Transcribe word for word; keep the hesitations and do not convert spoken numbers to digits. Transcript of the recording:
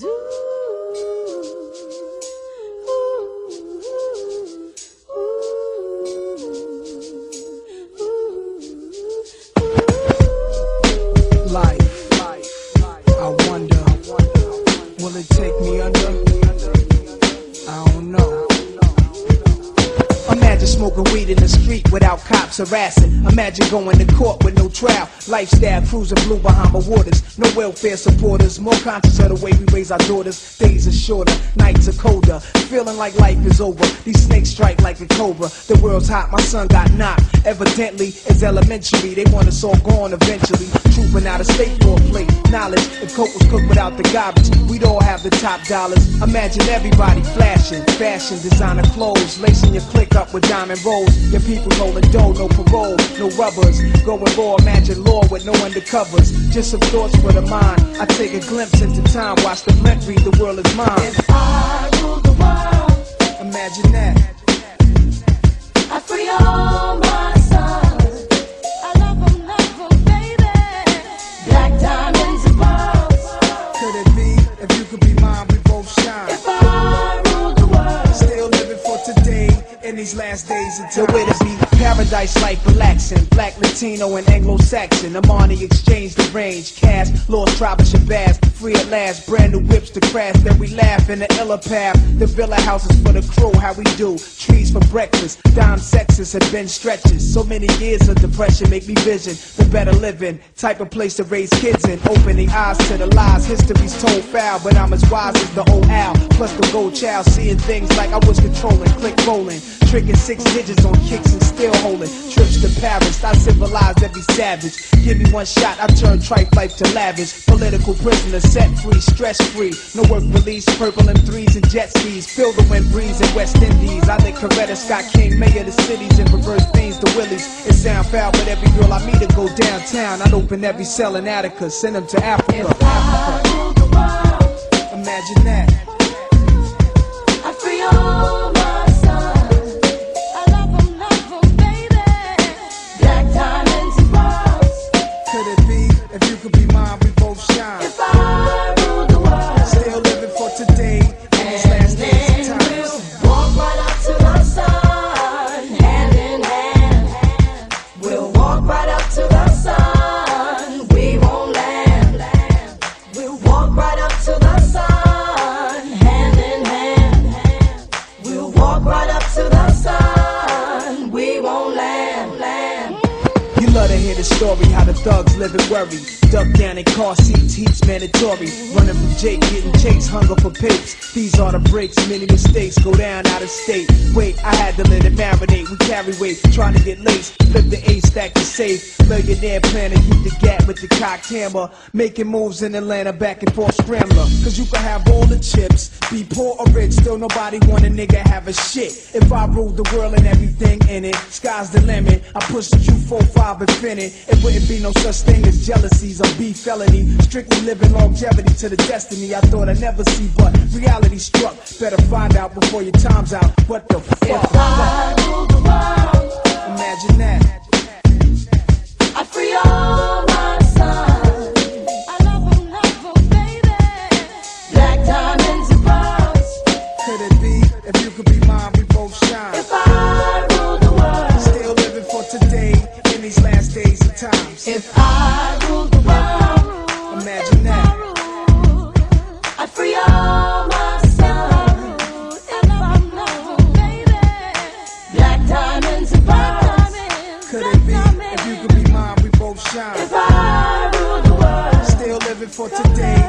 Life, life, life. I wonder, I wonder, will it take me under? I don't know. Imagine smoking weed in the street without cops harassing. Imagine going to court with no trial. Lifestyle cruising blue Bahama waters. No welfare supporters. More conscious of the way we raise our daughters. Days are shorter, nights are colder. Feeling like life is over. These snakes strike like a cobra. The world's hot, my son got knocked. Evidently, it's elementary. They want us all gone eventually. Trooping out of state for a plate. Knowledge, if coke was cooked without the garbage, we'd all have the top dollars. Imagine everybody flashing. Fashion, designer clothes. Lacing your click up with diamond rolls. Your people rolling dough, no parole, no rubbers. Going raw, imagine law with no undercovers. Just some thoughts for the mind. I take a glimpse into time. Watch the blimp read, the world is mine. If I rule the world, imagine that. I free all my sons. I love them, love them, baby. Black diamonds and pearls. Could it be, if you could be mine, we both shine. If I rule the world, still living for today. In these last days until it is be paradise life relaxing. Black, Latino, and Anglo-Saxon. Amani exchange the range. Cash, Lost Tribe, and Shabazz. Free at last. Brand new whips to crash. Then we laugh in the illa path. The villa houses for the crew. How we do. Trees for breakfast. Dime sexes have been stretches. So many years of depression make me vision the better living. Type of place to raise kids in. Opening eyes to the lies. History's told foul. But I'm as wise as the old owl. Plus the gold child. Seeing things like I was controlling. Click rolling. Tricking six digits on kicks and still holding trips to Paris. I civilized every savage. Give me one shot, I turn tripe life to lavish. Political prisoner set free, stress free. No work release, purple and threes and jet skis. Feel the wind breeze in West Indies. I think Coretta Scott King, mayor of the cities, and reverse things to Willies. It sound foul, but every girl I meet, I go downtown. I'd open every cell in Attica, send them to Africa. If I rule the world, imagine that. I free all my. Love to hear the story, how the thugs live and worry. Duck down in car seats, heat's mandatory. Running from Jake, getting chased, hunger for papes. These are the breaks, many mistakes go down out of state. Wait, I had to let it marinate. We carry weight, trying to get laced. Flip the eight stack to safe. Millionaire plan to hit the gap with the cocked hammer. Making moves in Atlanta, back and forth scrambler. Cause you can have all the chips, be poor or rich, still nobody want a nigga have a shit. If I ruled the world and everything in it, sky's the limit. I pushed you four, five. It wouldn't be no such thing as jealousies or be felony. Strictly living longevity to the destiny I thought I'd never see, but reality struck. Better find out before your time's out. What the fuck? If I rule the world, imagine that. I free all my sons. I love them, love them, baby. Black diamonds and pearls. Could it be, if you could be mine, we both shine. If I rule the world, still living for today. These last days and times. If I rule the world, imagine that. I free all my sons. I love them, love them, baby. Black diamonds and pearls. Could it be, if you could be mine, we both shine. If I rule the world, still living for today.